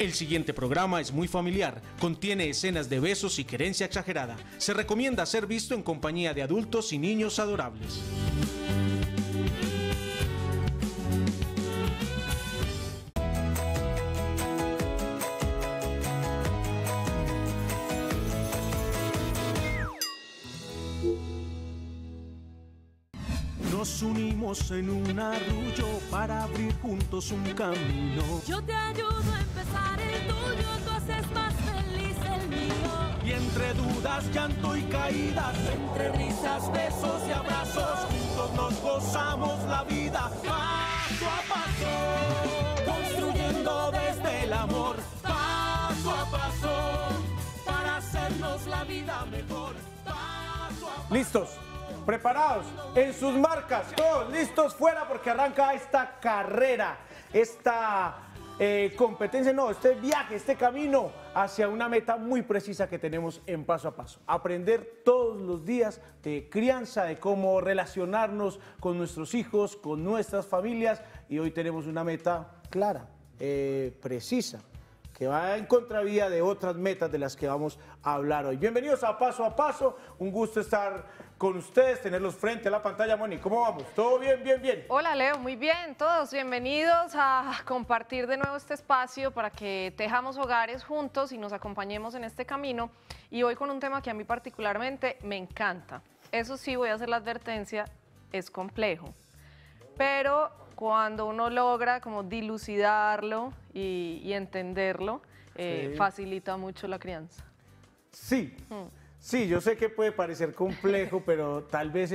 El siguiente programa es muy familiar, contiene escenas de besos y querencia exagerada. Se recomienda ser visto en compañía de adultos y niños adorables. Nos unimos en un arrullo para abrir juntos un camino. Yo te ayudo a empezar el tuyo, tú haces más feliz el mío. Y entre dudas, llanto y caídas, entre risas, besos y abrazos, juntos nos gozamos la vida. Paso a paso, construyendo desde el amor. Paso a paso, para hacernos la vida mejor. Paso a paso. ¿Listos? Preparados, en sus marcas, todos listos, fuera, porque arranca esta carrera, esta competencia, no, este viaje, este camino hacia una meta muy precisa que tenemos en Paso a Paso. Aprender todos los días de crianza, de cómo relacionarnos con nuestros hijos, con nuestras familias, y hoy tenemos una meta clara, precisa, que va en contravía de otras metas de las que vamos a hablar hoy. Bienvenidos a Paso, un gusto estar con ustedes, tenerlos frente a la pantalla. Moni, ¿cómo vamos? ¿Todo bien, bien, bien? Hola, Leo, muy bien, todos bienvenidos a compartir de nuevo este espacio para que tejamos hogares juntos y nos acompañemos en este camino, y hoy con un tema que a mí particularmente me encanta. Eso sí, voy a hacer la advertencia, es complejo, pero cuando uno logra como dilucidarlo y entenderlo, facilita mucho la crianza. Sí, sí, yo sé que puede parecer complejo, pero tal vez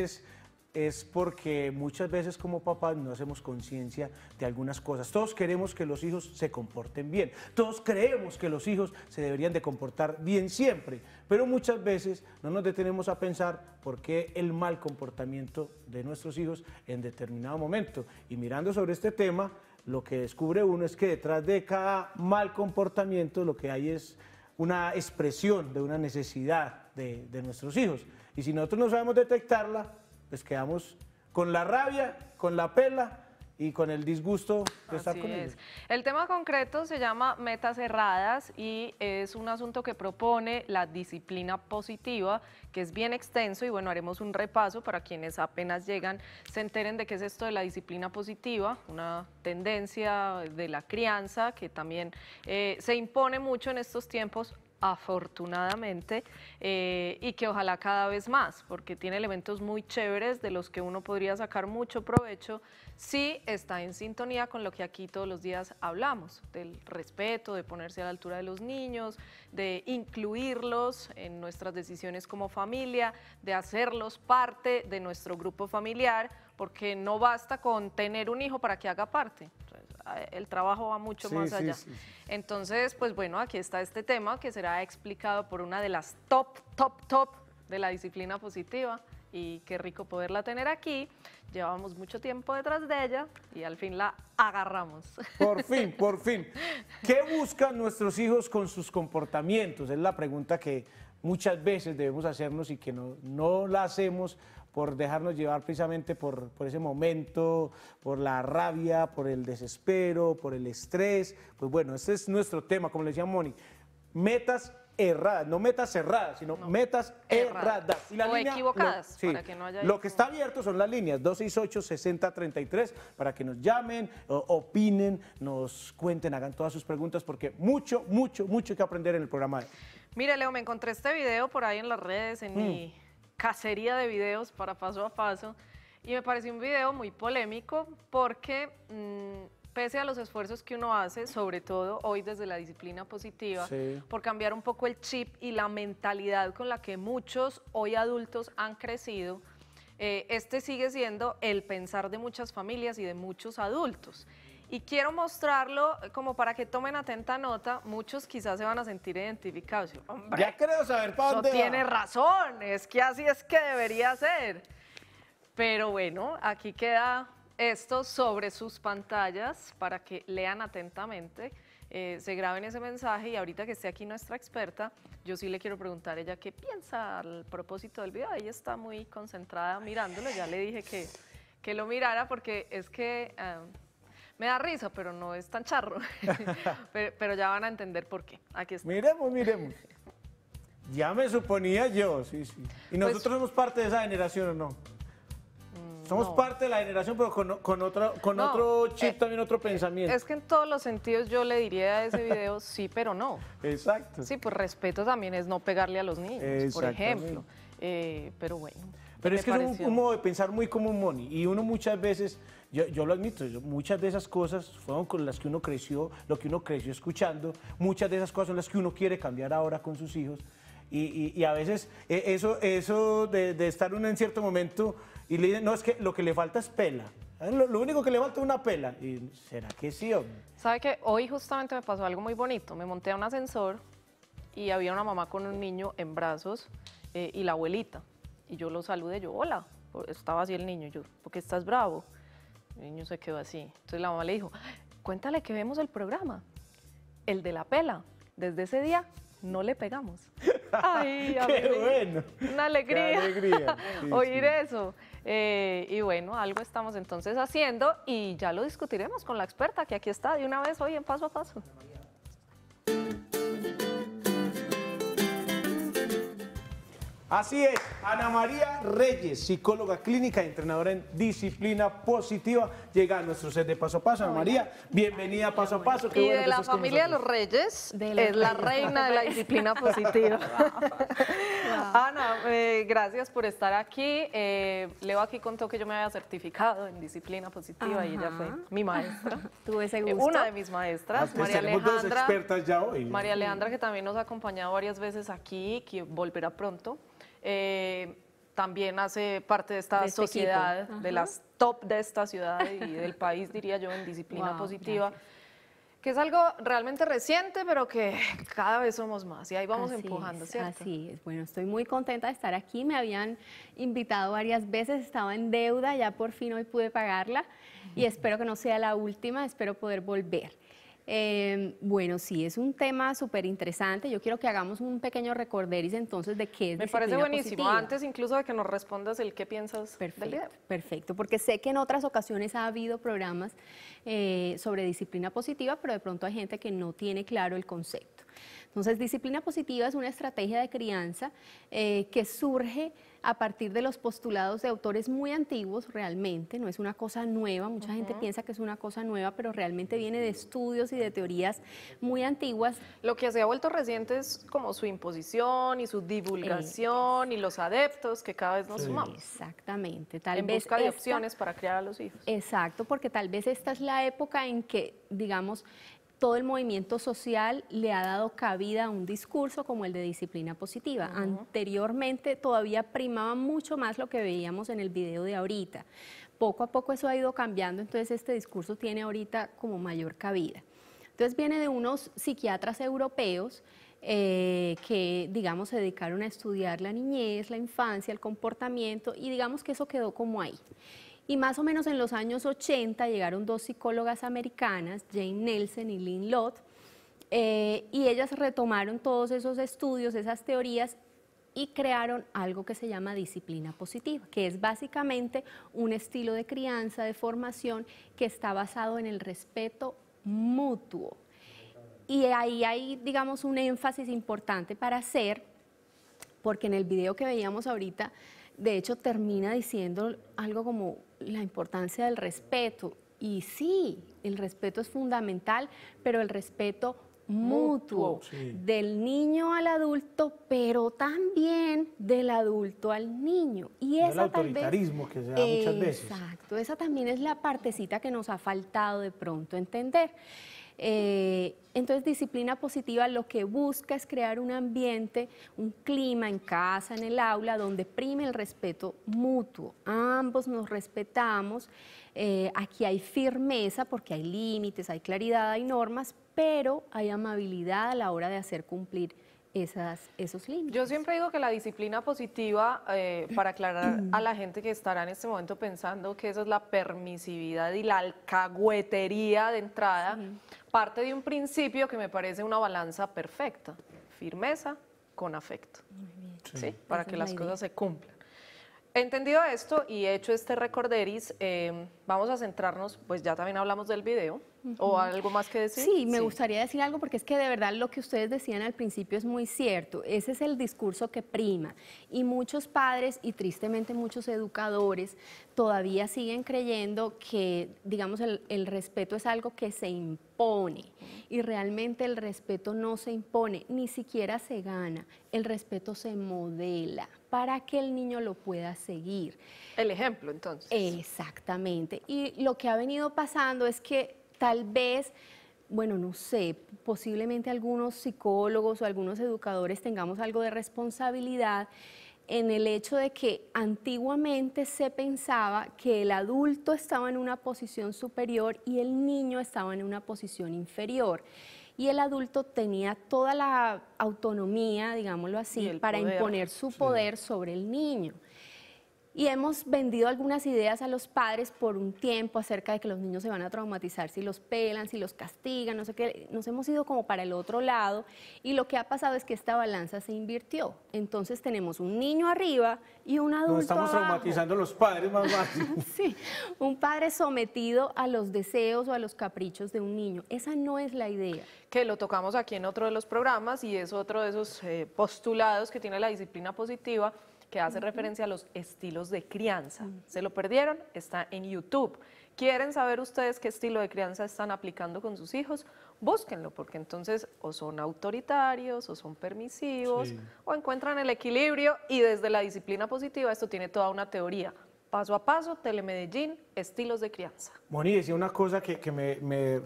es porque muchas veces como papás no hacemos conciencia de algunas cosas. Todos queremos que los hijos se comporten bien, todos creemos que los hijos se deberían de comportar bien siempre, pero muchas veces no nos detenemos a pensar por qué el mal comportamiento de nuestros hijos en determinado momento. Y mirando sobre este tema, lo que descubre uno es que detrás de cada mal comportamiento lo que hay es una expresión de una necesidad de nuestros hijos. Y si nosotros no sabemos detectarla, pues quedamos con la rabia, con la pela y con el disgusto de estar con ellos. El tema concreto se llama metas erradas y es un asunto que propone la disciplina positiva, que es bien extenso, y bueno, haremos un repaso para quienes apenas llegan se enteren de qué es esto de la disciplina positiva, una tendencia de la crianza que también se impone mucho en estos tiempos, afortunadamente, y que ojalá cada vez más, porque tiene elementos muy chéveres de los que uno podría sacar mucho provecho si está en sintonía con lo que aquí todos los días hablamos, del respeto, de ponerse a la altura de los niños, de incluirlos en nuestras decisiones como familia, de hacerlos parte de nuestro grupo familiar, porque no basta con tener un hijo para que haga parte. El trabajo va mucho más allá. Sí. Entonces, pues bueno, aquí está este tema que será explicado por una de las top de la disciplina positiva, y qué rico poderla tener aquí. Llevábamos mucho tiempo detrás de ella y al fin la agarramos. Por fin, por fin. ¿Qué buscan nuestros hijos con sus comportamientos? Es la pregunta que muchas veces debemos hacernos y que no la hacemos por dejarnos llevar precisamente por ese momento, por la rabia, por el desespero, por el estrés. Pues bueno, este es nuestro tema, como le decía Moni, metas erradas, no metas cerradas, sino metas erradas. Y la o línea, equivocadas, para que no haya... Lo que está abierto son las líneas 268-6033, para que nos llamen, opinen, nos cuenten, hagan todas sus preguntas, porque mucho que aprender en el programa. Mire, Leo, me encontré este video por ahí en las redes, en mi cacería de videos para Paso a Paso, y me pareció un video muy polémico porque pese a los esfuerzos que uno hace, sobre todo hoy desde la disciplina positiva, por cambiar un poco el chip y la mentalidad con la que muchos hoy adultos han crecido, este sigue siendo el pensar de muchas familias y de muchos adultos. Y quiero mostrarlo como para que tomen atenta nota. Muchos quizás se van a sentir identificados. Hombre, ya creo saber para dónde va. Tiene razón, es que así es que debería ser. Pero bueno, aquí queda esto sobre sus pantallas para que lean atentamente, se graben ese mensaje, y ahorita que esté aquí nuestra experta, yo sí le quiero preguntar a ella qué piensa al propósito del video. Ella está muy concentrada mirándolo, ya le dije que lo mirara porque es que... Me da risa, pero no es tan charro. pero ya van a entender por qué. Aquí está. Miremos, miremos. Ya me suponía yo, sí, sí. ¿Y nosotros somos parte de esa generación o no? Somos parte de la generación, pero con otro chip, también otro pensamiento. Es que en todos los sentidos yo le diría a ese video sí, pero no. Exacto. Sí, pues respeto también es no pegarle a los niños, por ejemplo. Pero bueno. Pero es que es un modo de pensar muy común, Moni, y uno muchas veces, yo lo admito, muchas de esas cosas fueron con las que uno creció, lo que uno creció escuchando, muchas de esas cosas son las que uno quiere cambiar ahora con sus hijos, y a veces eso de estar uno en cierto momento y le dicen, no, es que lo que le falta es pela, lo único que le falta es una pela, y ¿será que sí, hombre? ¿Sabe que hoy justamente me pasó algo muy bonito? Me monté a un ascensor y había una mamá con un niño en brazos y la abuelita. Y yo lo saludé, yo, hola, estaba así el niño, yo, ¿por qué estás bravo? El niño se quedó así, entonces la mamá le dijo, cuéntale que vemos el programa, el de la pela, desde ese día no le pegamos. ¡Ay, a qué bueno! Una alegría, sí, oír eso. Y bueno, algo estamos entonces haciendo y ya lo discutiremos con la experta que aquí está de una vez hoy en Paso a Paso. Así es, Ana María Reyes, psicóloga clínica y entrenadora en disciplina positiva, llega a nuestro set de Paso a Paso. Ana María, bienvenida a Paso a Paso. Qué y bueno de la familia de los Reyes, es la reina de la disciplina positiva. Ana, gracias por estar aquí. Leo aquí contó que yo me había certificado en disciplina positiva. Ajá. Y ella fue mi maestra. Tuve ese gusto. Una de mis maestras, María Alejandra. Dos expertas ya hoy. María Alejandra, que también nos ha acompañado varias veces aquí, que volverá pronto. También hace parte de esta sociedad, de las top de esta ciudad y del país, diría yo, en disciplina positiva, que es algo realmente reciente, pero que cada vez somos más y ahí vamos empujando, ¿cierto? Así es. Bueno, estoy muy contenta de estar aquí. Me habían invitado varias veces, estaba en deuda, ya por fin hoy pude pagarla y espero que no sea la última, espero poder volver. Bueno, sí, es un tema súper interesante. Yo quiero que hagamos un pequeño recorderis entonces de qué es disciplina positiva. Me parece buenísimo, antes incluso de que nos respondas el qué piensas del video. Perfecto, porque sé que en otras ocasiones ha habido programas sobre disciplina positiva, pero de pronto hay gente que no tiene claro el concepto. Entonces, disciplina positiva es una estrategia de crianza que surge a partir de los postulados de autores muy antiguos realmente, no es una cosa nueva, mucha gente piensa que es una cosa nueva, pero realmente viene de estudios y de teorías muy antiguas. Lo que se ha vuelto reciente es como su imposición y su divulgación y los adeptos que cada vez nos sumamos. Exactamente. En busca de opciones para criar a los hijos. Exacto, porque tal vez esta es la época en que, digamos, todo el movimiento social le ha dado cabida a un discurso como el de disciplina positiva. Anteriormente todavía primaba mucho más lo que veíamos en el video de ahorita. Poco a poco eso ha ido cambiando, entonces este discurso tiene ahorita como mayor cabida. Entonces viene de unos psiquiatras europeos que, digamos, se dedicaron a estudiar la niñez, la infancia, el comportamiento y digamos que eso quedó como ahí. Y más o menos en los años 80 llegaron dos psicólogas americanas, Jane Nelson y Lynn Lott, y ellas retomaron todos esos estudios, esas teorías, y crearon algo que se llama disciplina positiva, que es básicamente un estilo de crianza, de formación, que está basado en el respeto mutuo. Y ahí hay, digamos, un énfasis importante para hacer, porque en el video que veíamos ahorita, de hecho, termina diciendo algo como la importancia del respeto. Y sí, el respeto es fundamental, pero el respeto mutuo, del niño al adulto, pero también del adulto al niño. Y esa, el autoritarismo tal vez, que se da muchas veces. Exacto, esa también es la partecita que nos ha faltado de pronto entender. Entonces, disciplina positiva lo que busca es crear un ambiente, un clima en casa, en el aula, donde prime el respeto mutuo. Ambos nos respetamos, aquí hay firmeza porque hay límites, hay claridad, hay normas, pero hay amabilidad a la hora de hacer cumplir esos límites. Yo siempre digo que la disciplina positiva, para aclarar a la gente que estará en este momento pensando que eso es la permisividad y la alcahuetería de entrada, parte de un principio que me parece una balanza perfecta, firmeza con afecto, para que las cosas se cumplan. Entendido esto y hecho este recorderis, vamos a centrarnos, pues ya también hablamos del video, ¿o algo más que decir? Sí, me gustaría decir algo porque es que de verdad lo que ustedes decían al principio es muy cierto, ese es el discurso que prima y muchos padres y tristemente muchos educadores todavía siguen creyendo que, digamos, el respeto es algo que se impone y realmente el respeto no se impone, ni siquiera se gana, el respeto se modela para que el niño lo pueda seguir. El ejemplo, entonces. Exactamente. Y lo que ha venido pasando es que tal vez, bueno, no sé, posiblemente algunos psicólogos o algunos educadores tengamos algo de responsabilidad en el hecho de que antiguamente se pensaba que el adulto estaba en una posición superior y el niño estaba en una posición inferior. Y el adulto tenía toda la autonomía, digámoslo así, para imponer su poder sobre el niño. Y hemos vendido algunas ideas a los padres por un tiempo acerca de que los niños se van a traumatizar si los pelan, si los castigan, no sé qué. Nos hemos ido como para el otro lado y lo que ha pasado es que esta balanza se invirtió. Entonces tenemos un niño arriba y un adulto abajo. Nos estamos traumatizando los padres, mamá. Sí, un padre sometido a los deseos o a los caprichos de un niño. Esa no es la idea. Que lo tocamos aquí en otro de los programas y es otro de esos postulados que tiene la disciplina positiva, que hace referencia a los estilos de crianza. ¿Se lo perdieron? Está en YouTube. ¿Quieren saber ustedes qué estilo de crianza están aplicando con sus hijos? Búsquenlo, porque entonces o son autoritarios, o son permisivos, o encuentran el equilibrio. Y desde la disciplina positiva esto tiene toda una teoría. Paso a Paso, Telemedellín, estilos de crianza. Moni decía una cosa que me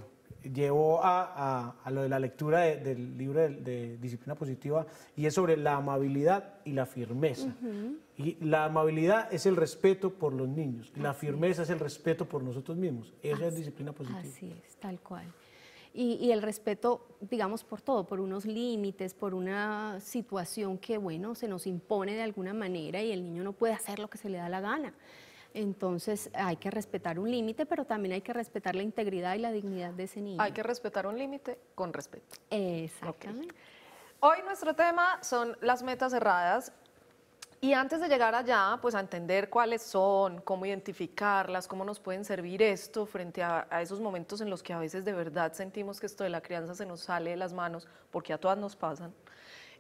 llevó a lo de la lectura del libro de disciplina positiva y es sobre la amabilidad y la firmeza. Y la amabilidad es el respeto por los niños, la firmeza es el respeto por nosotros mismos, esa es disciplina positiva. Así es, tal cual. Y el respeto, digamos, por todo, por unos límites, por una situación que, bueno, se nos impone de alguna manera y el niño no puede hacer lo que se le da la gana. Entonces hay que respetar un límite, pero también hay que respetar la integridad y la dignidad de ese niño. Hay que respetar un límite con respeto. Exactamente. Okay. Hoy nuestro tema son las metas cerradas y antes de llegar allá, pues a entender cuáles son, cómo identificarlas, cómo nos pueden servir esto frente a esos momentos en los que a veces de verdad sentimos que esto de la crianza se nos sale de las manos, porque a todas nos pasan.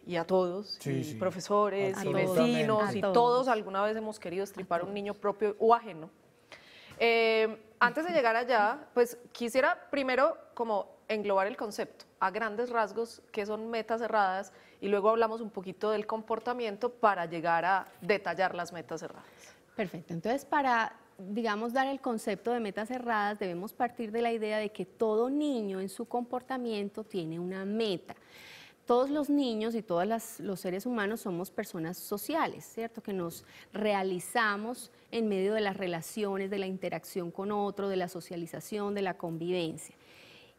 Y a todos, profesores, y vecinos, y todos alguna vez hemos querido estripar a un niño propio o ajeno. Antes de llegar allá, pues quisiera primero como englobar el concepto, a grandes rasgos, que son metas cerradas, y luego hablamos un poquito del comportamiento para llegar a detallar las metas cerradas. Perfecto, entonces para, digamos, dar el concepto de metas cerradas, debemos partir de la idea de que todo niño en su comportamiento tiene una meta. Todos los niños y todos los seres humanos somos personas sociales, ¿cierto? Que nos realizamos en medio de las relaciones, de la interacción con otro, de la socialización, de la convivencia.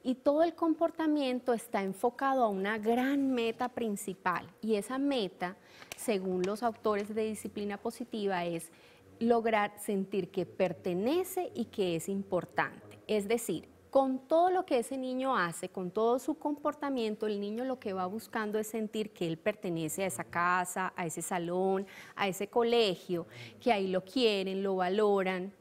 Y todo el comportamiento está enfocado a una gran meta principal. Y esa meta, según los autores de disciplina positiva, es lograr sentir que pertenece y que es importante. Es decir, con todo lo que ese niño hace, con todo su comportamiento, el niño lo que va buscando es sentir que él pertenece a esa casa, a ese salón, a ese colegio, que ahí lo quieren, lo valoran,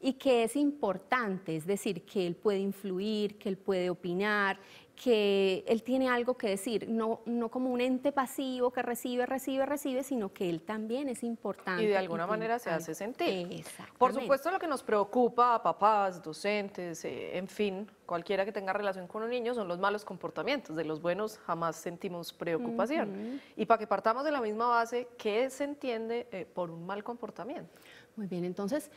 y que es importante, es decir, que él puede influir, que él puede opinar, que él tiene algo que decir, no como un ente pasivo que recibe, sino que él también es importante. Y de alguna manera se hace sentir. Exactamente. Por supuesto, lo que nos preocupa a papás, docentes, en fin, cualquiera que tenga relación con un niño, son los malos comportamientos. De los buenos jamás sentimos preocupación. Y para que partamos de la misma base, ¿qué se entiende por un mal comportamiento? Muy bien, entonces,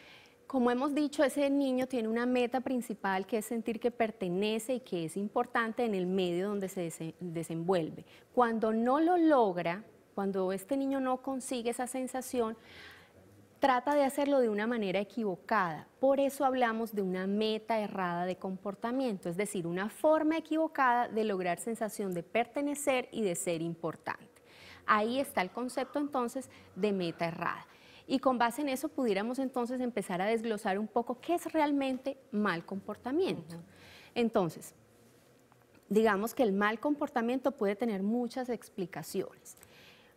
como hemos dicho, ese niño tiene una meta principal que es sentir que pertenece y que es importante en el medio donde se desenvuelve. Cuando no lo logra, cuando este niño no consigue esa sensación, trata de hacerlo de una manera equivocada. Por eso hablamos de una meta errada de comportamiento, es decir, una forma equivocada de lograr sensación de pertenecer y de ser importante. Ahí está el concepto entonces de meta errada. Y con base en eso pudiéramos entonces empezar a desglosar un poco qué es realmente mal comportamiento. Entonces, digamos que el mal comportamiento puede tener muchas explicaciones.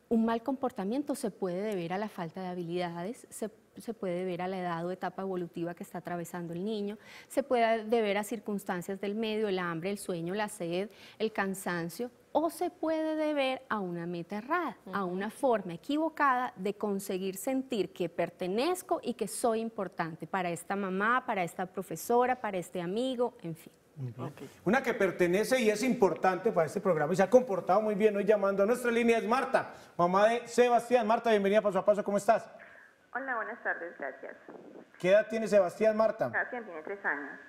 Un mal comportamiento se puede deber a la falta de habilidades, se puede deber a la edad o etapa evolutiva que está atravesando el niño, se puede deber a circunstancias del medio, el hambre, el sueño, la sed, el cansancio, o se puede deber a una meta errada, a una forma equivocada de conseguir sentir que pertenezco y que soy importante para esta mamá, para esta profesora, para este amigo, en fin. Okay. Una que pertenece y es importante para este programa y se ha comportado muy bien hoy llamando a nuestra línea es Marta, mamá de Sebastián. Marta, bienvenida a Paso a Paso, ¿cómo estás? Hola, buenas tardes, gracias. ¿Qué edad tiene Sebastián, Marta? Sebastián tiene 3 años.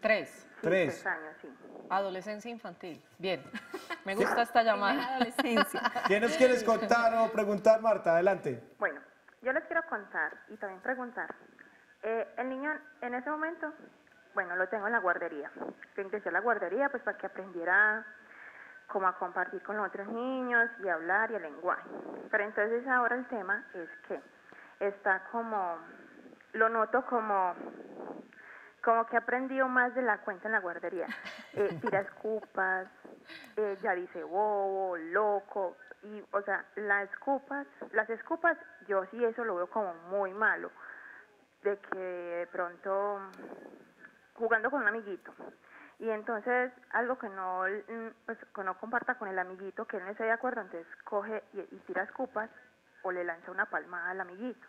¿Tres? 3 años, sí. Adolescencia infantil, bien, me gusta esta llamada. Adolescencia. ¿Qué nos quieres contar o preguntar, Marta? Adelante. Bueno, yo les quiero contar y también preguntar, el niño en ese momento... Bueno, lo tengo en la guardería. Yo ingresé a la guardería pues para que aprendiera como a compartir con los otros niños y hablar y el lenguaje. Pero entonces ahora el tema es que está como, lo noto como que aprendió más de la cuenta en la guardería. Tira escupas, ya dice bobo, loco, y o sea, las escupas, yo sí eso lo veo como muy malo, de que de pronto... jugando con un amiguito, y entonces algo que no, pues, que no comparta con el amiguito, que él no esté de acuerdo, entonces coge y tira escupas o le lanza una palmada al amiguito,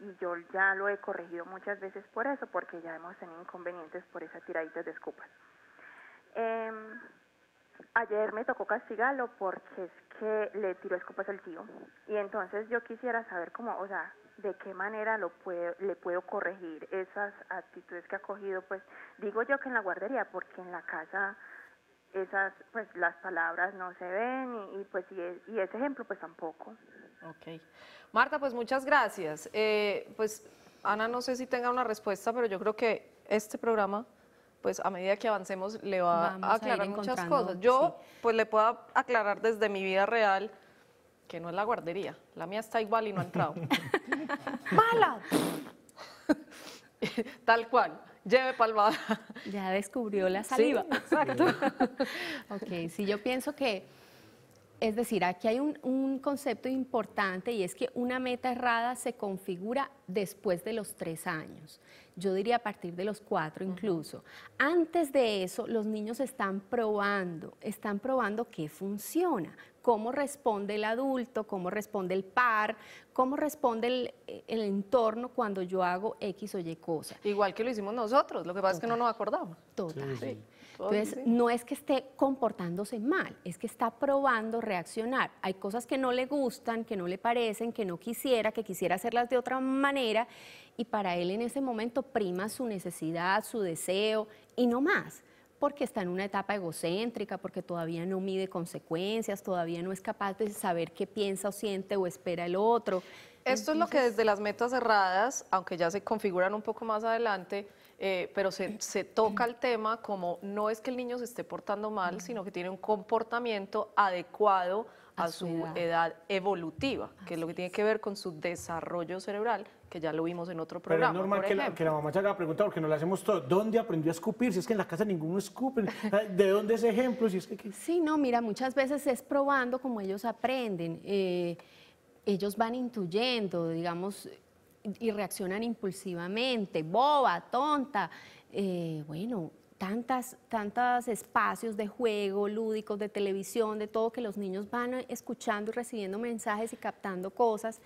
y yo ya lo he corregido muchas veces por eso, porque ya hemos tenido inconvenientes por esas tiraditas de escupas. Ayer me tocó castigarlo porque es que le tiró escupas al tío, y entonces yo quisiera saber cómo, o sea, de qué manera le puedo corregir esas actitudes que ha cogido, pues digo yo que en la guardería, porque en la casa esas, pues las palabras no se ven y ese ejemplo pues tampoco. Ok. Marta, pues muchas gracias. Pues Ana, no sé si tenga una respuesta, pero yo creo que este programa, pues a medida que avancemos le va a aclarar muchas cosas. Yo sí, pues le puedo aclarar desde mi vida real que no es la guardería, la mía está igual y no ha entrado. ¡Mala! Tal cual, lleve palmada. Ya descubrió la saliva. Sí, exacto. Ok, sí, yo pienso que, es decir, aquí hay un concepto importante y es que una meta errada se configura después de los 3 años. Yo diría a partir de los 4 incluso. Antes de eso, los niños están probando qué funciona, cómo responde el adulto, cómo responde el par, cómo responde el entorno cuando yo hago X o Y cosa. Igual que lo hicimos nosotros, lo que pasa es que no nos acordamos. Total. Sí. Entonces, no es que esté comportándose mal, es que está probando reaccionar. Hay cosas que no le gustan, que no le parecen, que no quisiera, que quisiera hacerlas de otra manera, y para él en ese momento prima su necesidad, su deseo y no más, porque está en una etapa egocéntrica, porque todavía no mide consecuencias, todavía no es capaz de saber qué piensa o siente o espera el otro. Esto es lo que desde las metas erradas, aunque ya se configuran un poco más adelante, pero se toca el tema como no es que el niño se esté portando mal, sino que tiene un comportamiento adecuado a su edad evolutiva, que es lo que tiene que ver con su desarrollo cerebral, que ya lo vimos en otro programa. Pero es normal que la mamá se haga preguntar, porque nos la hacemos todos, ¿dónde aprendió a escupir? Si es que en la casa ninguno escupe, ¿de dónde ese ejemplo? Si es que... Sí, no, mira, muchas veces es probando como ellos aprenden, ellos van intuyendo, digamos, y reaccionan impulsivamente, boba, tonta, bueno, tantos espacios de juego, lúdicos, de televisión, de todo, que los niños van escuchando y recibiendo mensajes y captando cosas,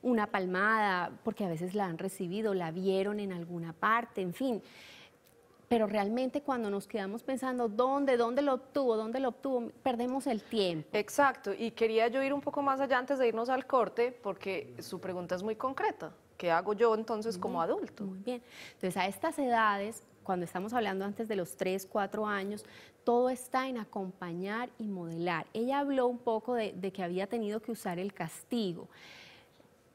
una palmada, porque a veces la han recibido, la vieron en alguna parte, en fin. Pero realmente cuando nos quedamos pensando dónde lo obtuvo, perdemos el tiempo. Exacto, y quería yo ir un poco más allá antes de irnos al corte, porque su pregunta es muy concreta. ¿Qué hago yo entonces como adulto? Muy bien. Entonces, a estas edades, cuando estamos hablando antes de los 3, 4 años, todo está en acompañar y modelar. Ella habló un poco de que había tenido que usar el castigo.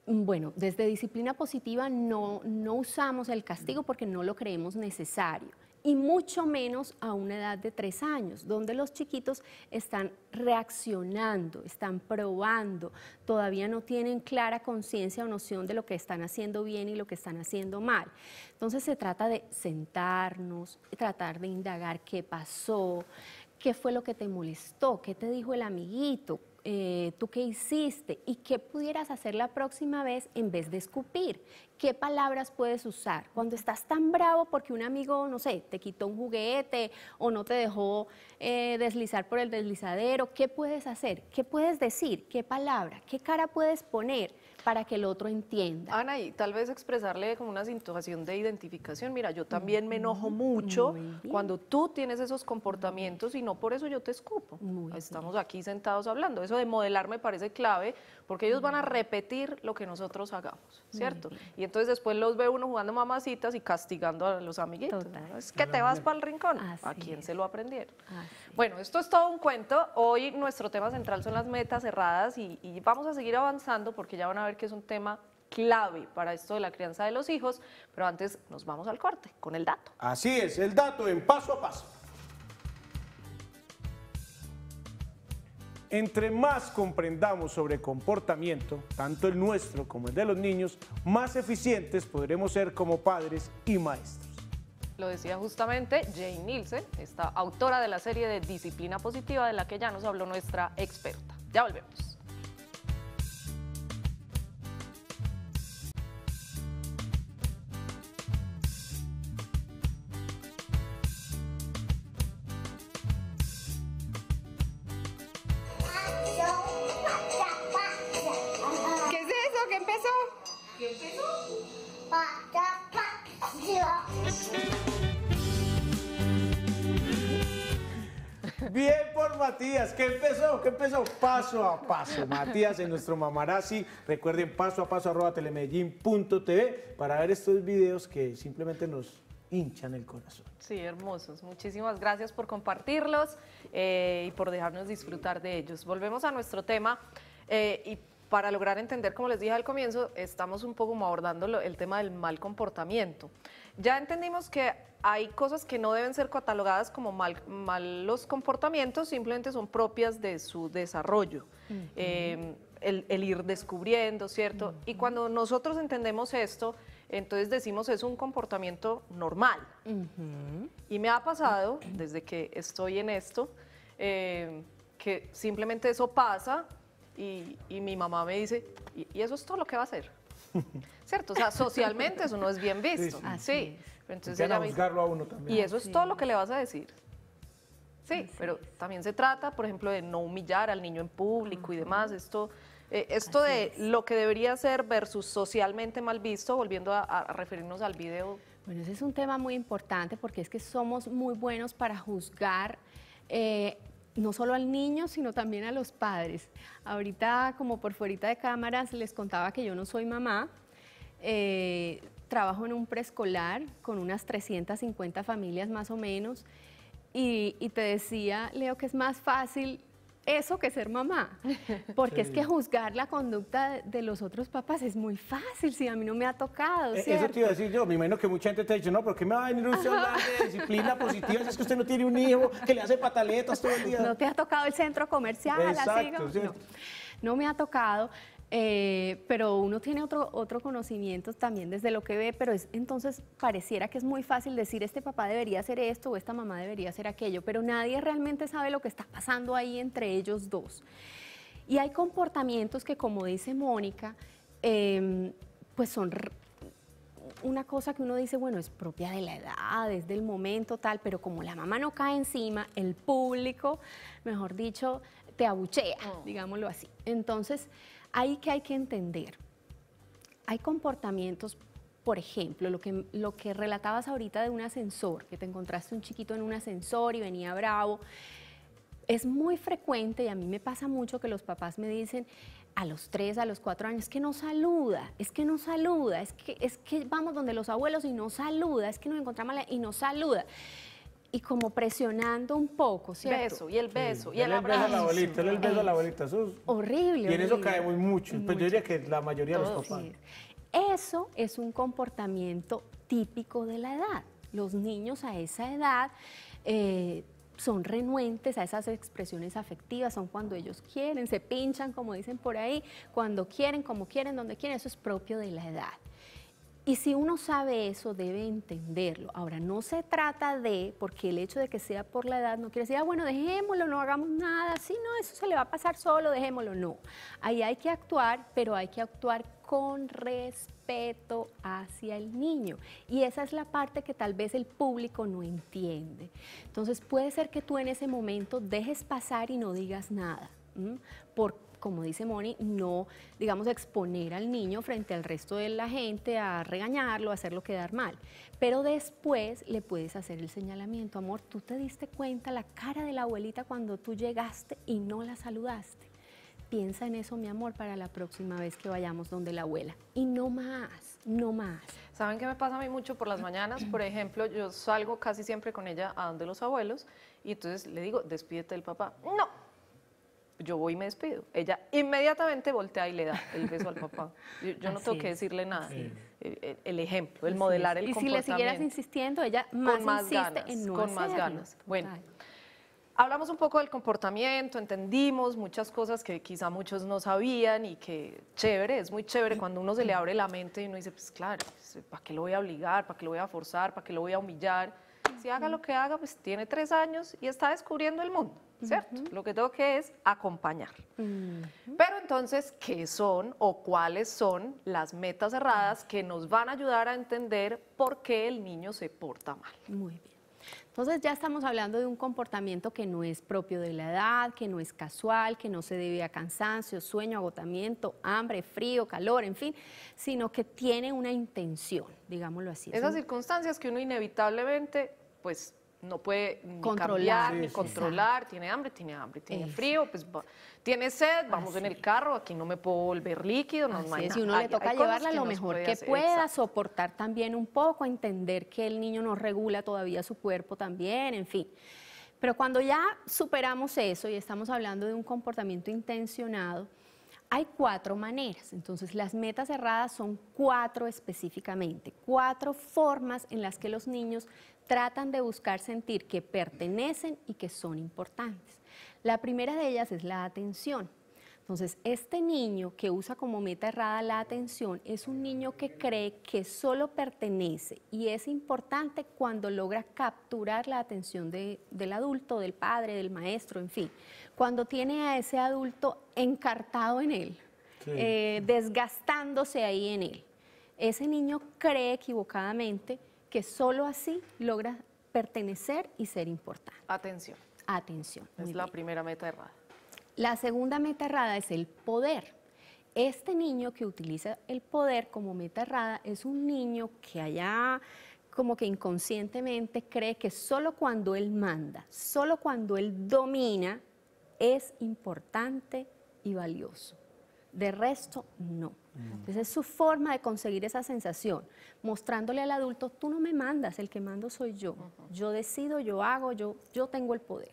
Bueno, desde Disciplina Positiva no usamos el castigo porque no lo creemos necesario. Y mucho menos a una edad de 3 años, donde los chiquitos están reaccionando, están probando, todavía no tienen clara conciencia o noción de lo que están haciendo bien y lo que están haciendo mal. Entonces se trata de sentarnos, tratar de indagar qué pasó, qué fue lo que te molestó, qué te dijo el amiguito, tú qué hiciste y qué pudieras hacer la próxima vez en vez de escupir. ¿Qué palabras puedes usar? Cuando estás tan bravo porque un amigo, no sé, te quitó un juguete o no te dejó deslizar por el deslizadero, ¿qué puedes hacer? ¿Qué puedes decir? ¿Qué palabra? ¿Qué cara puedes poner para que el otro entienda? Ana, y tal vez expresarle como una situación de identificación. Mira, yo también me enojo mucho cuando tú tienes esos comportamientos y no por eso yo te escupo. Estamos aquí sentados hablando. Eso de modelar me parece clave porque ellos van a repetir lo que nosotros hagamos, ¿cierto? Y entonces después los ve uno jugando mamacitas y castigando a los amiguitos. ¿No? Es que te vas para el rincón. ¿A quién se lo aprendieron? Bueno, esto es todo un cuento. Hoy nuestro tema central son las metas cerradas y vamos a seguir avanzando porque ya van a ver que es un tema clave para esto de la crianza de los hijos, pero antes nos vamos al corte con el dato. Así es, el dato en Paso a Paso. Entre más comprendamos sobre comportamiento, tanto el nuestro como el de los niños, más eficientes podremos ser como padres y maestros. Lo decía justamente Jane Nelson, esta autora de la serie de Disciplina Positiva de la que ya nos habló nuestra experta. Ya volvemos. ¿Qué empezó? ¿Qué empezó? Paso a Paso, Matías, en nuestro Mamarazzi. Recuerden, pasoapaso@telemedellin.tv para ver estos videos que simplemente nos hinchan el corazón. Sí, hermosos. Muchísimas gracias por compartirlos y por dejarnos disfrutar de ellos. Volvemos a nuestro tema y para lograr entender, como les dije al comienzo, estamos un poco como abordando el tema del mal comportamiento. Ya entendimos que hay cosas que no deben ser catalogadas como malos comportamientos, simplemente son propias de su desarrollo, el ir descubriendo, ¿cierto? Y cuando nosotros entendemos esto, entonces decimos es un comportamiento normal. Y me ha pasado, desde que estoy en esto, que simplemente eso pasa y mi mamá me dice, y eso es todo lo que va a hacer. ¿Cierto? O sea, socialmente eso no es bien visto. Sí. Entonces ella me dice, a uno también. Y eso es todo lo que le vas a decir. Sí, pero también se trata, por ejemplo, de no humillar al niño en público y demás. Esto de lo que debería ser versus socialmente mal visto, volviendo a referirnos al video. Bueno, ese es un tema muy importante porque es que somos muy buenos para juzgar no solo al niño, sino también a los padres. Ahorita, como por fuerita de cámaras, les contaba que yo no soy mamá. Trabajo en un preescolar con unas 350 familias más o menos. Y te decía, Leo, que es más fácil eso que ser mamá. Porque es que juzgar la conducta de los otros papás es muy fácil, si a mí no me ha tocado, ¿cierto? Eso te iba a decir yo, me imagino que mucha gente te ha dicho, no, ¿por qué me va a venir usted a hablar de disciplina positiva? Si es que usted no tiene un hijo que le hace pataletas todo el día. No te ha tocado el centro comercial, así, ¿no? No me ha tocado. Pero uno tiene otro conocimiento también desde lo que ve, pero entonces pareciera que es muy fácil decir este papá debería hacer esto o esta mamá debería hacer aquello, pero nadie realmente sabe lo que está pasando ahí entre ellos dos. Y hay comportamientos que, como dice Mónica, pues son una cosa que uno dice, bueno, es propia de la edad, es del momento tal, pero como la mamá no cae encima, el público, mejor dicho, te abuchea, digámoslo así. Entonces, ahí que hay que entender, hay comportamientos, por ejemplo, lo que relatabas ahorita de un ascensor, que te encontraste un chiquito en un ascensor y venía bravo, es muy frecuente y a mí me pasa mucho que los papás me dicen a los 3, a los 4 años, es que no saluda, es que vamos donde los abuelos y no saluda, es que nos encontramos y no saluda. Y como presionando un poco, ¿cierto? Beso, y el beso, sí, y el abrazo. El beso a la abuelita, el beso a la abuelita. Eso es horrible. Y en eso caemos mucho. Pues yo diría que la mayoría de los papás. Sí. Eso es un comportamiento típico de la edad. Los niños a esa edad son renuentes a esas expresiones afectivas, son cuando ellos quieren, se pinchan, como dicen por ahí, cuando quieren, como quieren, donde quieren. Eso es propio de la edad. Y si uno sabe eso, debe entenderlo. Ahora, no se trata de, porque el hecho de que sea por la edad no quiere decir, ah, bueno, dejémoslo, no hagamos nada, sí, no, eso se le va a pasar solo, dejémoslo, no. Ahí hay que actuar, pero hay que actuar con respeto hacia el niño. Y esa es la parte que tal vez el público no entiende. Entonces, puede ser que tú en ese momento dejes pasar y no digas nada, ¿m? Porque, como dice Moni, no, digamos, exponer al niño frente al resto de la gente a regañarlo, a hacerlo quedar mal. Pero después le puedes hacer el señalamiento. Amor, ¿tú te diste cuenta la cara de la abuelita cuando tú llegaste y no la saludaste? Piensa en eso, mi amor, para la próxima vez que vayamos donde la abuela. Y no más, no más. ¿Saben qué me pasa a mí mucho por las mañanas? Por ejemplo, yo salgo casi siempre con ella a donde los abuelos y entonces le digo, despídete del papá. No. Yo voy y me despido. Ella inmediatamente voltea y le da el beso al papá. Yo no tengo que decirle nada. Sí. El ejemplo, el modelar el comportamiento. Y si le siguieras insistiendo, ella más insiste en no hacerlo. Con más ganas. Bueno, hablamos un poco del comportamiento, entendimos muchas cosas que quizá muchos no sabían y que chévere, es muy chévere cuando uno se le abre la mente y uno dice, pues claro, ¿para qué lo voy a obligar? ¿Para qué lo voy a forzar? ¿Para qué lo voy a humillar? Si haga lo que haga, pues tiene 3 años y está descubriendo el mundo. ¿Cierto? Lo que tengo que es acompañar. Pero entonces, ¿qué son o cuáles son las metas cerradas que nos van a ayudar a entender por qué el niño se porta mal? Muy bien. Entonces ya estamos hablando de un comportamiento que no es propio de la edad, que no es casual, que no se debe a cansancio, sueño, agotamiento, hambre, frío, calor, en fin, sino que tiene una intención, digámoslo así. Esas circunstancias que uno inevitablemente, pues, no puede ni cambiar, ni controlar, tiene hambre, tiene frío, pues tiene sed, vamos en el carro, aquí no me puedo volver líquido, no hay nada. Si uno le toca llevarla lo mejor que pueda, soportar también un poco, entender que el niño no regula todavía su cuerpo también, en fin. Pero cuando ya superamos eso y estamos hablando de un comportamiento intencionado, hay 4 maneras, entonces las metas cerradas son 4 específicamente, 4 formas en las que los niños tratan de buscar sentir que pertenecen y que son importantes. La primera de ellas es la atención. Entonces, este niño que usa como meta errada la atención es un niño que cree que solo pertenece y es importante cuando logra capturar la atención del adulto, del padre, del maestro, en fin. Cuando tiene a ese adulto encartado en él, desgastándose ahí en él. Ese niño cree equivocadamente que solo así logra pertenecer y ser importante. Atención. Atención. Es la primera meta errada. La segunda meta errada es el poder. Este niño que utiliza el poder como meta errada es un niño que allá como que inconscientemente cree que solo cuando él manda, solo cuando él domina, es importante y valioso. De resto, no. Entonces es su forma de conseguir esa sensación, mostrándole al adulto, tú no me mandas, el que mando soy yo. Yo decido, yo hago, yo tengo el poder.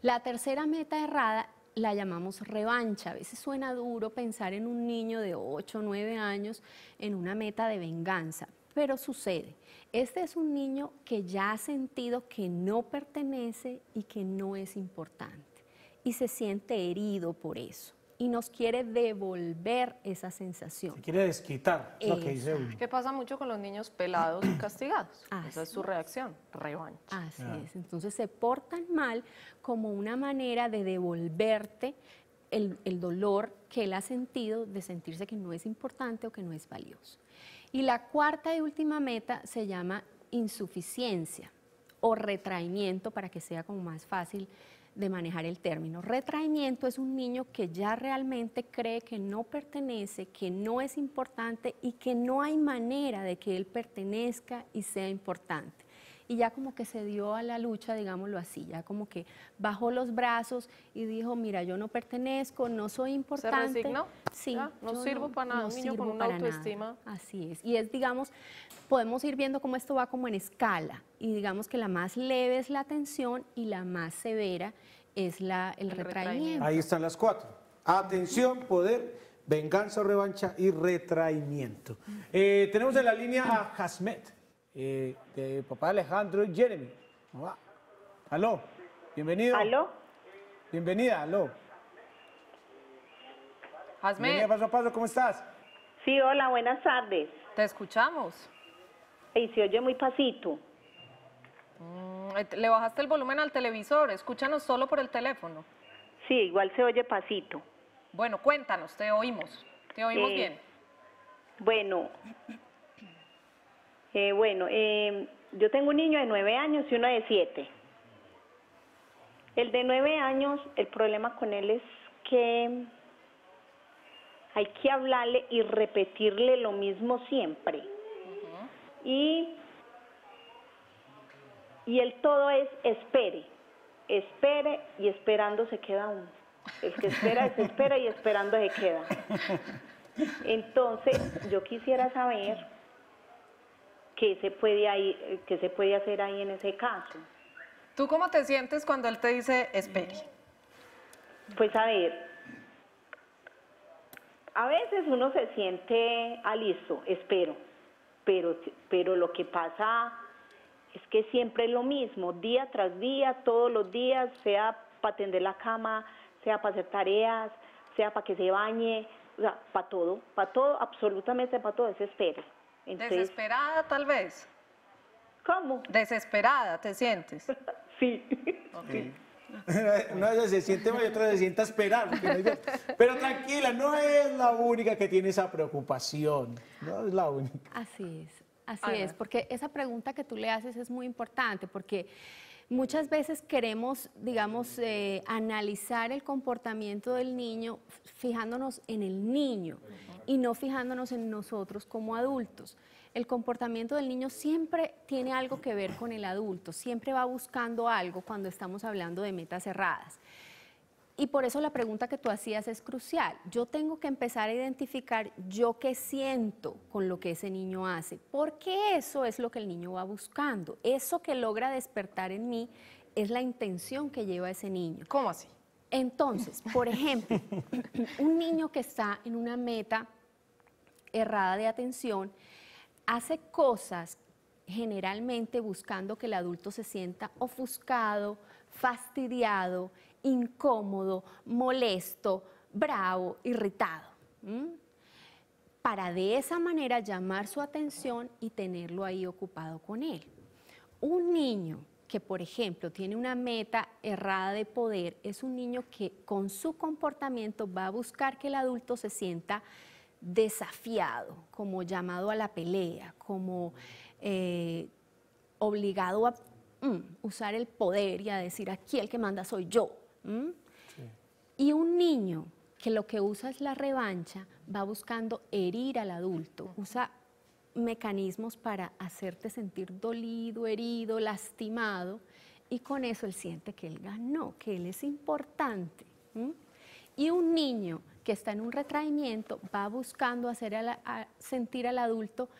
La tercera meta errada la llamamos revancha. A veces suena duro pensar en un niño de 8 o 9 años en una meta de venganza, pero sucede. Este es un niño que ya ha sentido que no pertenece y que no es importante y se siente herido por eso. Y nos quiere devolver esa sensación. Se quiere desquitar, lo que dice uno. ¿Qué pasa mucho con los niños pelados y castigados? Esa es su reacción, revancha. Así es, entonces se portan mal como una manera de devolverte el dolor que él ha sentido de sentirse que no es importante o que no es valioso. Y la cuarta y última meta se llama insuficiencia o retraimiento para que sea como más fácil de manejar el término. Retraimiento es un niño que ya realmente cree que no pertenece, que no es importante y que no hay manera de que él pertenezca y sea importante. Y ya como que se dio a la lucha, digámoslo así, ya como que bajó los brazos y dijo, mira, yo no pertenezco, no soy importante. ¿Se resignó? Sí. Ya, no sirvo para nada, un niño con una autoestima. Así es. Y es, digamos, podemos ir viendo cómo esto va como en escala y digamos que la más leve es la atención y la más severa es el retraimiento. Ahí están las 4. Atención, poder, venganza, revancha y retraimiento. Tenemos en la línea a Jasmet, de papá Alejandro y Jeremy. Aló, bienvenido. Aló. Bienvenida, aló. Jasmet. Bienvenida a Paso a Paso, ¿cómo estás? Sí, hola, buenas tardes. Te escuchamos. Y se oye muy pasito. Le bajaste el volumen al televisor, escúchanos solo por el teléfono. Sí, igual se oye pasito. Bueno, cuéntanos, te oímos bien. Bueno, yo tengo un niño de 9 años y uno de 7. El de 9 años, el problema con él es que hay que hablarle y repetirle lo mismo siempre. Uh-huh. Y él todo es espere, espere y esperando se queda uno. El que espera, desespera y esperando se queda. Entonces, yo quisiera saber qué se puede hacer ahí en ese caso. ¿Tú cómo te sientes cuando él te dice espere? Pues a ver, a veces uno se siente listo, espero, pero lo que pasa es que siempre es lo mismo, día tras día, todos los días, sea para tender la cama, sea para hacer tareas, sea para que se bañe, o sea, para todo, absolutamente para todo, desespero. Entonces, ¿desesperada tal vez? ¿Cómo? ¿Desesperada te sientes? Sí. Okay. Una vez se siente mal y otra se sienta esperando. Pero tranquila, no es la única que tiene esa preocupación, no es la única. Así es. Así es, porque esa pregunta que tú le haces es muy importante, porque muchas veces queremos, digamos, analizar el comportamiento del niño fijándonos en el niño y no fijándonos en nosotros como adultos. El comportamiento del niño siempre tiene algo que ver con el adulto, siempre va buscando algo cuando estamos hablando de metas cerradas. Y por eso la pregunta que tú hacías es crucial. Yo tengo que empezar a identificar yo qué siento con lo que ese niño hace, porque eso es lo que el niño va buscando. Eso que logra despertar en mí es la intención que lleva ese niño. ¿Cómo así? Entonces, por ejemplo, un niño que está en una meta errada de atención hace cosas generalmente buscando que el adulto se sienta ofuscado, fastidiado, incómodo, molesto, bravo, irritado, para de esa manera llamar su atención y tenerlo ahí ocupado con él. Un niño que, por ejemplo, tiene una meta errada de poder, es un niño que con su comportamiento va a buscar que el adulto se sienta desafiado, como llamado a la pelea, como obligado a usar el poder y a decir aquí el que manda soy yo. Sí. Y un niño que lo que usa es la revancha va buscando herir al adulto, usa mecanismos para hacerte sentir dolido, herido, lastimado, y con eso él siente que él ganó, que él es importante. Y un niño que está en un retraimiento va buscando hacer sentir al adulto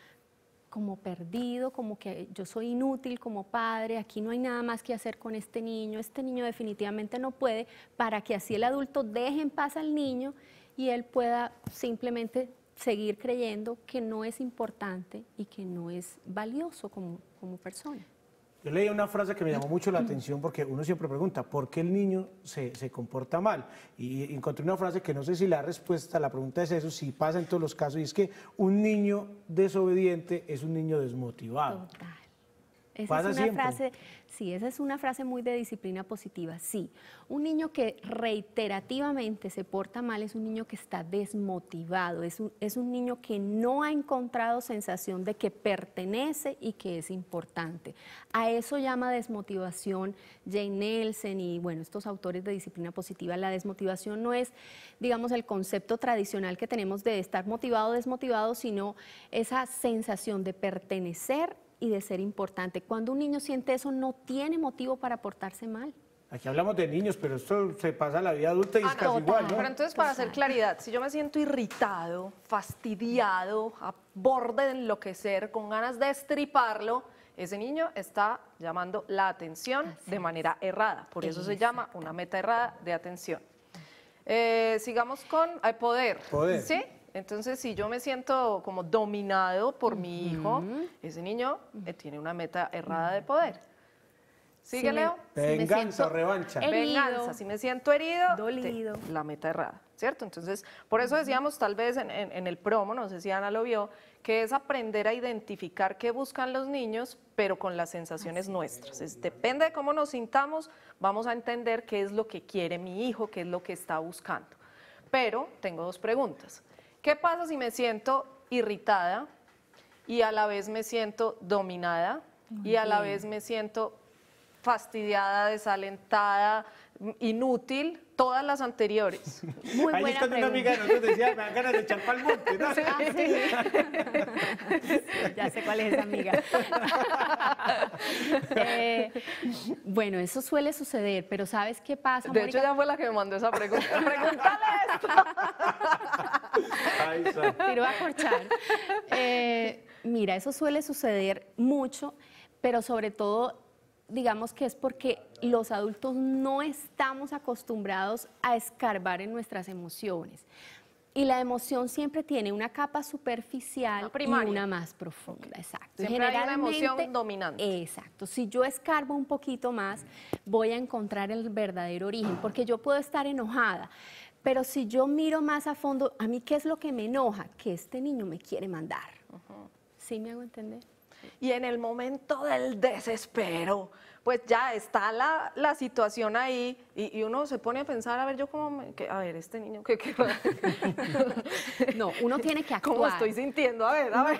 como perdido, como que yo soy inútil como padre, aquí no hay nada más que hacer con este niño definitivamente no puede, para que así el adulto deje en paz al niño y él pueda simplemente seguir creyendo que no es importante y que no es valioso como persona. Yo leí una frase que me llamó mucho la atención porque uno siempre pregunta, ¿por qué el niño se comporta mal? Y encontré una frase que no sé si la respuesta, la pregunta es eso, si pasa en todos los casos, y es que un niño desobediente es un niño desmotivado. Total. Esa es una frase, sí, esa es una frase muy de disciplina positiva, sí. Un niño que reiterativamente se porta mal es un niño que está desmotivado, es un niño que no ha encontrado sensación de que pertenece y que es importante. A eso llama desmotivación Jane Nelson y bueno, estos autores de disciplina positiva. La desmotivación no es, digamos, el concepto tradicional que tenemos de estar motivado o desmotivado, sino esa sensación de pertenecer y de ser importante. Cuando un niño siente eso, no tiene motivo para portarse mal. Aquí hablamos de niños, pero esto se pasa a la vida adulta y es casi igual, ¿no? Pero entonces, para hacer claridad, si yo me siento irritado, fastidiado, a borde de enloquecer, con ganas de estriparlo, ese niño está llamando la atención de manera errada. Por eso se llama una meta errada de atención. Sigamos con el poder. Poder. ¿Sí? Entonces, si yo me siento como dominado por mi hijo, ese niño tiene una meta errada de poder. ¿Sigue, Leo? Venganza, revancha. Venganza, si me siento herido, dolido. La meta errada, ¿cierto? Entonces, por eso decíamos, tal vez en el promo, no sé si Ana lo vio, que es aprender a identificar qué buscan los niños, pero con las sensaciones nuestras. Es, depende de cómo nos sintamos, vamos a entender qué es lo que quiere mi hijo, qué es lo que está buscando. Pero tengo dos preguntas. ¿Qué pasa si me siento irritada y a la vez me siento dominada y a la vez me siento fastidiada, desalentada, inútil, todas las anteriores? Muy ahí buena está una amiga de nosotros, decía, me dan ganas de echar pa'l monte, ¿no? Sí. Ah, sí. Ya sé cuál es esa amiga. Bueno, eso suele suceder, pero ¿sabes qué pasa, Mónica? De hecho, ya fue la que me mandó esa pregunta. ¡Pregúntale esto! Ahí está. Tiro a corchar. Mira, eso suele suceder mucho, pero sobre todo, digamos que es porque los adultos no estamos acostumbrados a escarbar en nuestras emociones. Y la emoción siempre tiene una capa superficial y una más profunda. Okay. Exacto. Siempre hay una emoción dominante. Exacto. Si yo escarbo un poquito más, voy a encontrar el verdadero origen, porque yo puedo estar enojada, pero si yo miro más a fondo, ¿a mí qué es lo que me enoja? Que este niño me quiere mandar. Uh-huh. ¿Sí me hago entender? Y en el momento del desespero, pues ya está la situación ahí y uno se pone a pensar, a ver, yo cómo a ver, este niño, ¿qué va a hacer? No, uno tiene que actuar. ¿Cómo estoy sintiendo? A ver,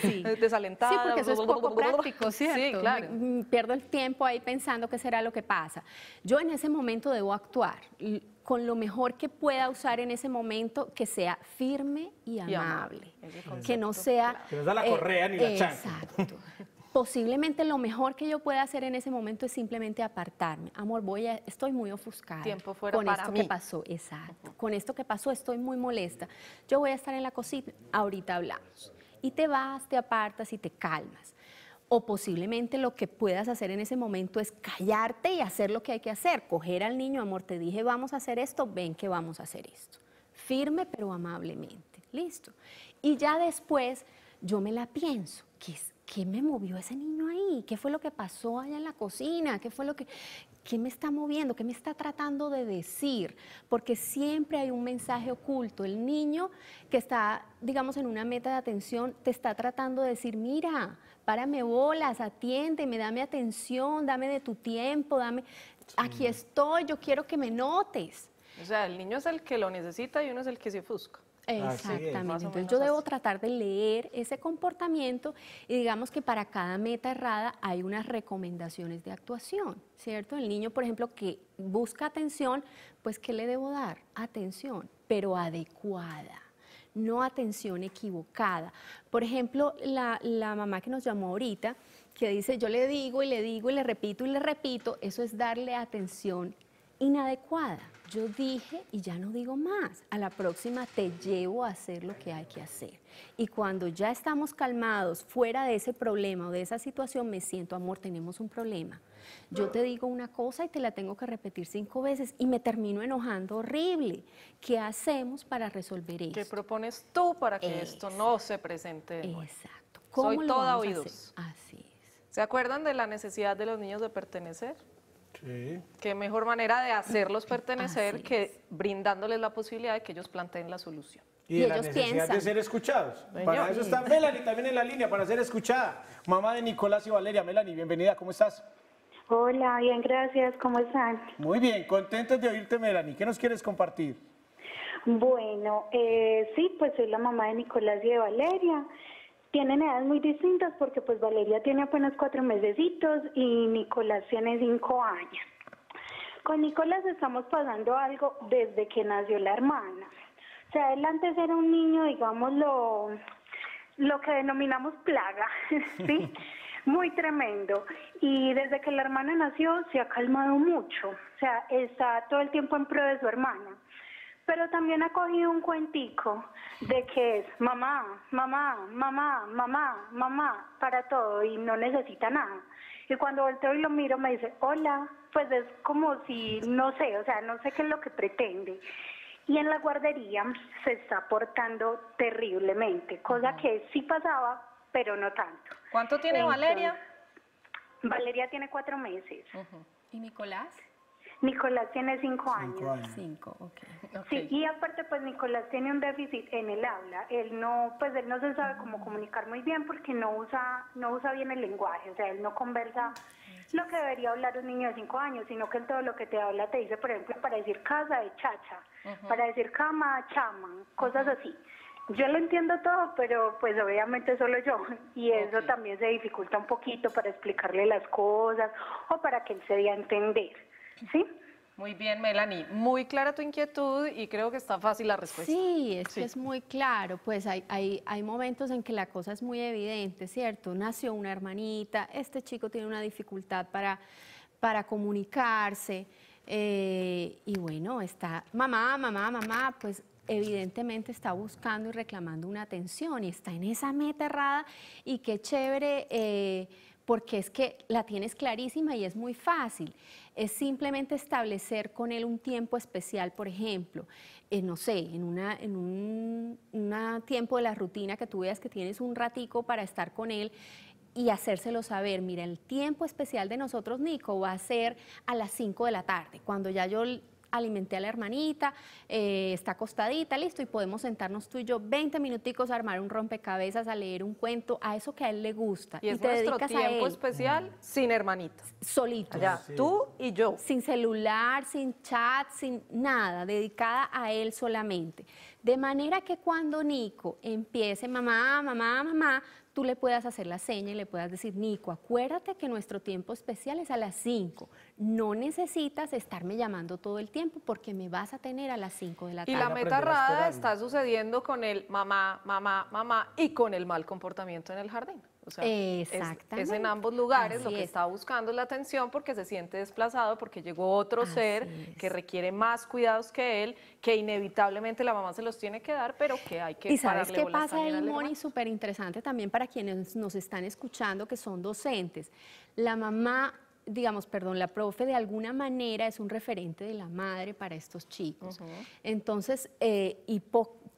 sí. Desalentada. Sí, porque eso es poco práctico, ¿cierto? Sí, claro. Pierdo el tiempo ahí pensando qué será lo que pasa. Yo en ese momento debo actuar con lo mejor que pueda usar en ese momento, que sea firme y amable, que no sea... Que no sea la correa ni la chanca. Exacto. Posiblemente lo mejor que yo pueda hacer en ese momento es simplemente apartarme. Amor, estoy muy ofuscada. Tiempo fuera con para esto mí. Que pasó, exacto. Uh-huh. Con esto que pasó estoy muy molesta. Yo voy a estar en la cocina, ahorita hablamos. Y te vas, te apartas y te calmas. O posiblemente lo que puedas hacer en ese momento es callarte y hacer lo que hay que hacer. Coger al niño, amor, te dije vamos a hacer esto, ven que vamos a hacer esto. Firme pero amablemente, listo. Y ya después yo me la pienso, ¿qué me movió ese niño ahí? ¿Qué fue lo que pasó allá en la cocina? ¿Qué fue lo que, me está moviendo? ¿Qué me está tratando de decir? Porque siempre hay un mensaje oculto. El niño que está, digamos, en una meta de atención, te está tratando de decir, mira, párame bolas, atiéndeme, dame atención, dame de tu tiempo, dame, sí. Aquí estoy, yo quiero que me notes. O sea, el niño es el que lo necesita y uno es el que se ofusca. Exactamente, entonces yo debo tratar de leer ese comportamiento y digamos que para cada meta errada hay unas recomendaciones de actuación, ¿cierto? El niño, por ejemplo, que busca atención, pues ¿qué le debo dar? Atención, pero adecuada, no atención equivocada. Por ejemplo, la mamá que nos llamó ahorita, que dice yo le digo y le digo y le repito, eso es darle atención inadecuada. Yo dije y ya no digo más, a la próxima te llevo a hacer lo que hay que hacer. Y cuando ya estamos calmados, fuera de ese problema o de esa situación, me siento, amor, tenemos un problema. Yo te digo una cosa y te la tengo que repetir 5 veces y me termino enojando horrible. ¿Qué hacemos para resolver esto? ¿Qué propones tú para que esto no se presente de nuevo? Exacto. ¿Cómo soy toda oídos? Así es. ¿Se acuerdan de la necesidad de los niños de pertenecer? Sí. Qué mejor manera de hacerlos pertenecer que brindándoles la posibilidad de que ellos planteen la solución. Y de la necesidad de ser escuchados. Señor. Para eso está Melanie también en la línea, para ser escuchada. Mamá de Nicolás y Valeria. Melanie, bienvenida, ¿cómo estás? Hola, bien, gracias, ¿cómo están? Muy bien, contentos de oírte, Melanie. ¿Qué nos quieres compartir? Bueno, sí, pues soy la mamá de Nicolás y de Valeria. Tienen edades muy distintas porque pues Valeria tiene apenas 4 mesecitos y Nicolás tiene 5 años. Con Nicolás estamos pasando algo desde que nació la hermana. O sea, él antes era un niño, digamos, lo que denominamos plaga, ¿sí? Muy tremendo. Y desde que la hermana nació se ha calmado mucho. O sea, está todo el tiempo en pro de su hermana. Pero también ha cogido un cuentico de que es mamá, mamá, mamá, mamá, mamá, para todo y no necesita nada. Y cuando volteo y lo miro me dice, hola, pues es como si, no sé, o sea, no sé qué es lo que pretende. Y en la guardería se está portando terriblemente, cosa que sí pasaba, pero no tanto. ¿Cuánto tiene Valeria? Valeria tiene 4 meses. Uh-huh. ¿Y Nicolás? Nicolás tiene 5 años. 5, ok. Sí, y aparte pues Nicolás tiene un déficit en el habla. Él no se sabe cómo comunicar muy bien porque no usa bien el lenguaje, o sea, él no conversa lo que debería hablar un niño de 5 años, sino que él todo lo que te habla te dice, por ejemplo, para decir casa de chacha, para decir cama, chama, cosas así. Yo lo entiendo todo, pero pues obviamente solo yo, y eso también se dificulta un poquito para explicarle las cosas o para que él se dé a entender, ¿sí? Muy bien, Melanie, muy clara tu inquietud y creo que está fácil la respuesta. Sí, que es muy claro, pues hay momentos en que la cosa es muy evidente, ¿cierto? Nació una hermanita, este chico tiene una dificultad para comunicarse, y bueno, está mamá, pues evidentemente está buscando y reclamando una atención y está en esa meta errada, y qué chévere, porque es que la tienes clarísima y es muy fácil. Es simplemente establecer con él un tiempo especial, por ejemplo, no sé, en un tiempo de la rutina que tú veas que tienes un ratico para estar con él, y hacérselo saber, mira, el tiempo especial de nosotros, Nico, va a ser a las 5 de la tarde, cuando ya yo alimenté a la hermanita, está acostadita, listo, y podemos sentarnos tú y yo 20 minuticos a armar un rompecabezas, a leer un cuento, a eso que a él le gusta. Y es te nuestro tiempo especial sin hermanita. Solito. Ya, sí. Tú y yo. Sin celular, sin chat, sin nada, dedicada a él solamente. De manera que cuando Nico empiece, mamá, tú le puedas hacer la seña y le puedas decir, Nico, acuérdate que nuestro tiempo especial es a las 5. No necesitas estarme llamando todo el tiempo porque me vas a tener a las 5 de la tarde. Y la meta rara está sucediendo con el mamá y con el mal comportamiento en el jardín. O sea, exactamente. Es en ambos lugares. Así lo que está buscando es la atención porque se siente desplazado, porque llegó otro ser que requiere más cuidados que él, que inevitablemente la mamá se los tiene que dar, pero que hay que pararle bolas. ¿Y sabes qué pasa ahí, Moni? Súper interesante también para quienes nos están escuchando que son docentes. La mamá, la profe de alguna manera es un referente de la madre para estos chicos. Entonces, y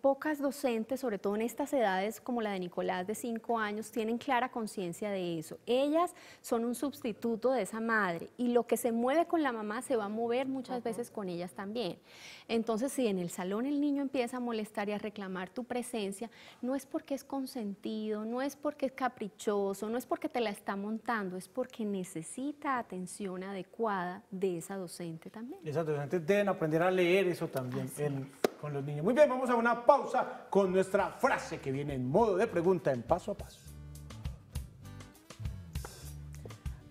pocas docentes, sobre todo en estas edades como la de Nicolás de 5 años, tienen clara conciencia de eso. Ellas son un sustituto de esa madre y lo que se mueve con la mamá se va a mover muchas veces con ellas también. Entonces, si en el salón el niño empieza a molestar y a reclamar tu presencia, no es porque es consentido, no es porque es caprichoso, no es porque te la está montando, es porque necesita atención adecuada de esa docente también. Esas docentes deben aprender a leer eso también con los niños. Muy bien, vamos a una pausa con nuestra frase que viene en modo de pregunta en Paso a Paso.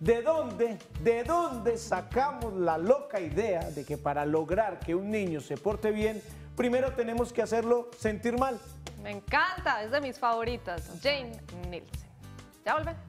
¿De dónde sacamos la loca idea de que para lograr que un niño se porte bien, primero tenemos que hacerlo sentir mal? Me encanta, es de mis favoritas, Jane Nelson. Ya volvemos.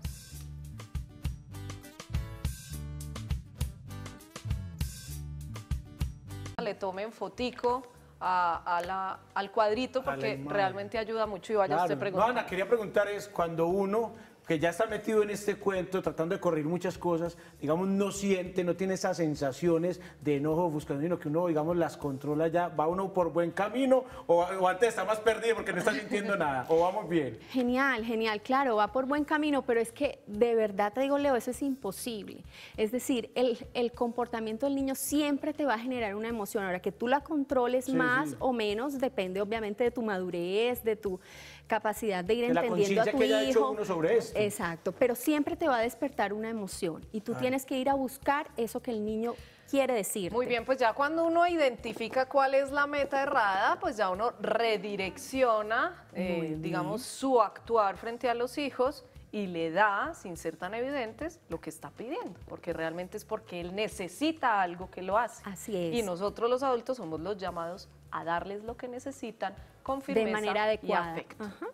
Le tomen fotico al cuadrito porque realmente ayuda mucho y vaya usted preguntando. Ana, quería preguntar es cuando uno que ya está metido en este cuento, tratando de corregir muchas cosas, digamos, no siente, no tiene esas sensaciones de enojo, buscando, sino que uno, digamos, las controla ya, ¿va uno por buen camino o antes está más perdido porque no está sintiendo nada? ¿O vamos bien? Genial, claro, va por buen camino, pero es que de verdad te digo, Leo, eso es imposible. Es decir, el comportamiento del niño siempre te va a generar una emoción. Ahora, que tú la controles más o menos depende, obviamente, de tu madurez, de tu capacidad de ir entendiendo a tu hijo. La conciencia que haya hecho uno sobre esto. Exacto, pero siempre te va a despertar una emoción y tú tienes que ir a buscar eso que el niño quiere decirte. Muy bien, pues ya cuando uno identifica cuál es la meta errada, pues ya uno redirecciona, digamos, su actuar frente a los hijos y le da, sin ser tan evidentes, lo que está pidiendo, porque realmente es porque él necesita algo que lo hace. Así es. Y nosotros los adultos somos los llamados a darles lo que necesitan con firmeza de manera adecuada. Y afecto. Ajá.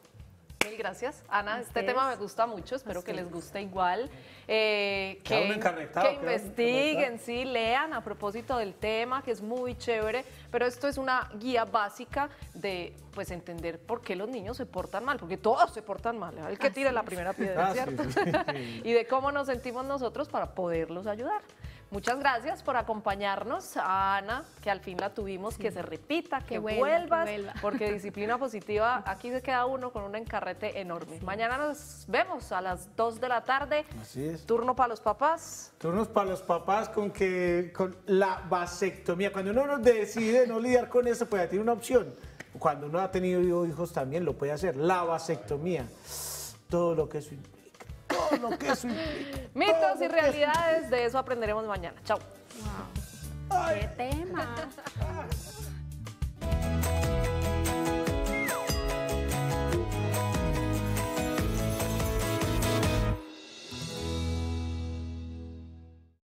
Mil gracias, Ana. Este tema me gusta mucho, espero que les guste igual. Que investiguen, sí, lean a propósito del tema, que es muy chévere, pero esto es una guía básica de pues entender por qué los niños se portan mal, porque todos se portan mal, el que tira la primera piedra, ¿cierto? Y de cómo nos sentimos nosotros para poderlos ayudar. Muchas gracias por acompañarnos, a Ana, que al fin la tuvimos, que se repita, que vuelvas, porque Disciplina Positiva, aquí se queda uno con un encarrete enorme. Sí. Mañana nos vemos a las 2 de la tarde. Así es. Turno para los papás. Turnos para los papás con la vasectomía. Cuando uno no decide no lidiar con eso, pues ya tiene una opción. Cuando uno ha tenido hijos también lo puede hacer, la vasectomía. Todo lo que eso implica, todo lo que eso implica. Mitos y realidades, de eso aprenderemos mañana. Chao. Wow. ¡Qué tema!